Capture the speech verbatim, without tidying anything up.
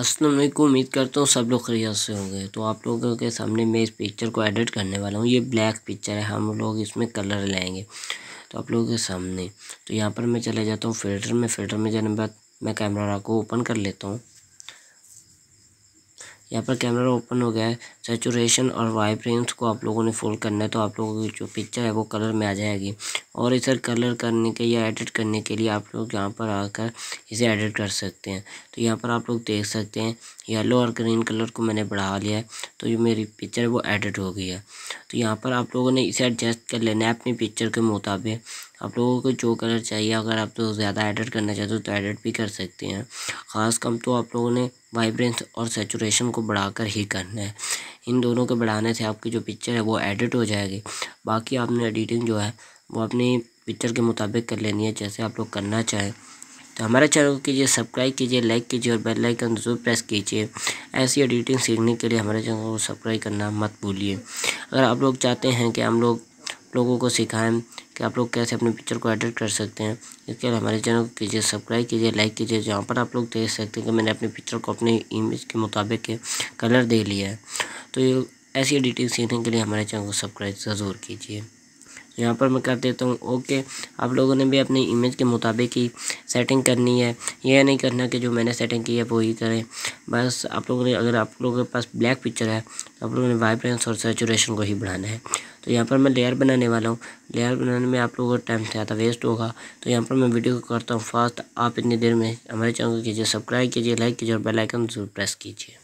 अस्सलाम वालेकुम, उम्मीद करता हूँ सब लोग खैरियत से होंगे। तो आप लोगों के सामने मैं इस पिक्चर को एडिट करने वाला हूँ। ये ब्लैक पिक्चर है, हम लोग इसमें कलर लाएंगे। तो आप लोगों के सामने तो यहाँ पर मैं चले जाता हूँ फ़िल्टर में। फ़िल्टर में जाने के बाद मैं कैमरा को ओपन कर लेता हूँ। यहाँ पर कैमरा ओपन हो गया है। सैचुरेशन और वाइब्रेंस को आप लोगों ने फुल करना है, तो आप लोगों की जो पिक्चर है वो कलर में आ जाएगी। और इसे कलर करने के या एडिट करने के लिए आप लोग यहाँ पर आकर इसे एडिट कर सकते हैं। तो यहाँ पर आप लोग देख सकते हैं येलो और ग्रीन कलर को मैंने बढ़ा लिया है, तो ये मेरी पिक्चर वो एडिट हो गई है। तो यहाँ पर आप लोगों ने इसे एडजस्ट कर लेना है अपनी पिक्चर के मुताबिक। आप लोगों को जो कलर चाहिए, अगर आप तो ज़्यादा एडिट करना चाहते हो तो एडिट भी कर सकते हैं। ख़ास कम तो आप लोगों ने वाइब्रेंस और सैचुरेशन को बढ़ाकर ही करना है। इन दोनों के बढ़ाने से आपकी जो पिक्चर है वो एडिट हो जाएगी। बाकी आपने एडिटिंग जो है वो अपनी पिक्चर के मुताबिक कर लेनी है, जैसे आप लोग करना चाहें। तो हमारे चैनल को कीजिए सब्सक्राइब, कीजिए लाइक कीजिए और बेल आइकन जरूर प्रेस कीजिए। ऐसी एडिटिंग सीखने के लिए हमारे चैनल को सब्सक्राइब करना मत भूलिए। अगर आप लोग चाहते हैं कि हम लोग लोगों को सिखाएं कि आप लोग कैसे अपनी पिक्चर को एडिट कर सकते हैं, इसके लिए हमारे चैनल को कीजिए सब्सक्राइब, कीजिए लाइक कीजिए। जहाँ पर आप लोग देख सकते हैं कि मैंने अपनी पिक्चर को अपने इमेज के मुताबिक कलर दे लिया है। तो ये ऐसी एडिटिंग सीखने के लिए हमारे चैनल को सब्सक्राइब ज़रूर कीजिए। यहाँ पर मैं कर देता हूँ ओके। आप लोगों ने भी अपनी इमेज के मुताबिक ही सेटिंग करनी है। यह नहीं करना कि जो मैंने सेटिंग की है वो ही करें। बस आप लोगों ने, अगर आप लोगों के पास ब्लैक पिक्चर है तो आप लोगों ने वाइब्रेंस और सैचुरेशन को ही बढ़ाना है। तो यहाँ पर मैं लेयर बनाने वाला हूँ। लेयर बनाने में आप लोगों का टाइम ज़्यादा वेस्ट होगा। तो यहाँ पर मैं वीडियो को करता हूँ फास्ट। आप इतनी देर में हमारे चैनल को कीजिए सब्सक्राइब, कीजिए लाइक कीजिए और बेल आइकन जरूर प्रेस कीजिए।